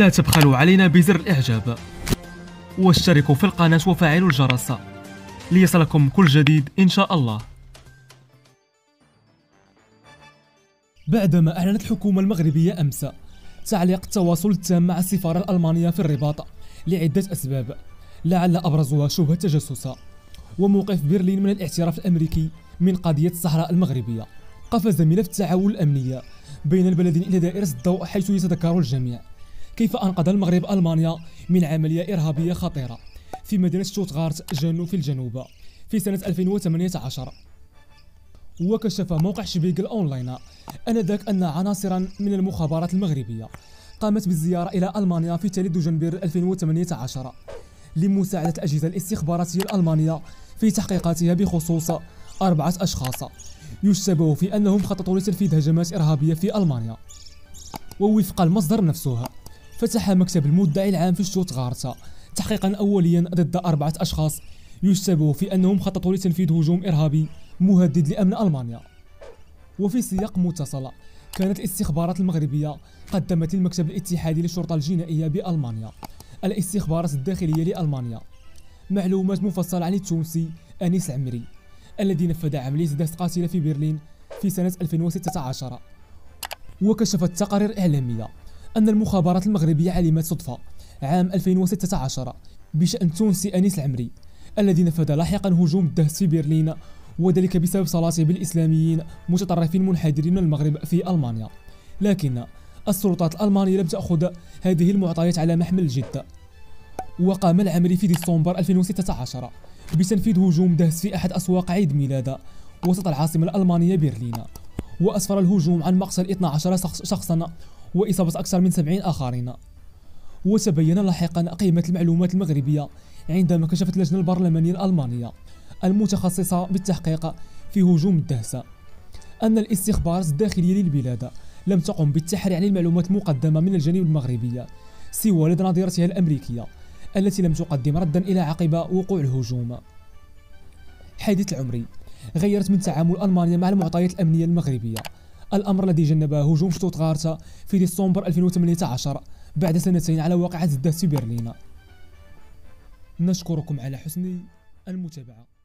لا تبخلوا علينا بزر الإعجاب واشتركوا في القناة وفعلوا الجرس ليصلكم كل جديد إن شاء الله. بعدما أعلنت الحكومة المغربية أمس تعليق التواصل التام مع السفارة الألمانية في الرباط لعدة أسباب لعل أبرزها شبهة التجسس وموقف برلين من الاعتراف الأمريكي من قضية الصحراء المغربية. قفز ملف التعاون الأمنية بين البلدين إلى دائرة الضوء حيث يتذكر الجميع كيف أنقذ المغرب ألمانيا من عملية إرهابية خطيرة في مدينة شتوتغارت في الجنوب في سنة 2018. وكشف موقع شبيغل أونلاين آنذاك أن عناصرا من المخابرات المغربية قامت بالزيارة إلى ألمانيا في 3 جنبير 2018 لمساعدة الأجهزة الاستخباراتية الألمانية في تحقيقاتها بخصوص 4 أشخاص يشتبه في أنهم خططوا لتنفيذ هجمات إرهابية في ألمانيا. ووفق المصدر نفسه فتح مكتب المدعي العام في شتوتغارت تحقيقا أوليا ضد 4 أشخاص يشتبه في أنهم خططوا لتنفيذ هجوم إرهابي مهدد لأمن ألمانيا. وفي سياق متصل كانت الاستخبارات المغربية قدمت للمكتب الاتحادي للشرطة الجنائية بألمانيا الاستخبارات الداخلية لألمانيا معلومات مفصلة عن التونسي أنيس عمري الذي نفذ عملية دهس قاتلة في برلين في سنة 2016. وكشفت تقارير إعلامية أن المخابرات المغربية علمت صدفة عام 2016 بشأن تونسي أنيس العمري الذي نفذ لاحقا هجوم الدهس في برلين وذلك بسبب صلاته بالإسلاميين متطرفين منحدرين من المغرب في ألمانيا. لكن السلطات الألمانية لم تأخذ هذه المعطيات على محمل الجد وقام العمري في ديسمبر 2016 بتنفيذ هجوم دهس في أحد أسواق عيد ميلاد وسط العاصمة الألمانية برلين وأسفر الهجوم عن مقتل 12 شخصا وإصابة أكثر من 70 آخرين. وتبين لاحقا قيمة المعلومات المغربية عندما كشفت اللجنة البرلمانية الألمانية المتخصصة بالتحقيق في هجوم الدهس أن الاستخبارات الداخلية للبلاد لم تقم بالتحري عن المعلومات المقدمة من الجانب المغربي سوى لدى نظيرتها الأمريكية التي لم تقدم ردا إلى عقب وقوع الهجوم. حادث العمري غيرت من تعامل ألمانيا مع المعطيات الأمنية المغربية الأمر الذي جنب هجوم شتوتغارت في ديسمبر 2018 بعد سنتين على واقعة الدهس في برلين. نشكركم على حسن المتابعة.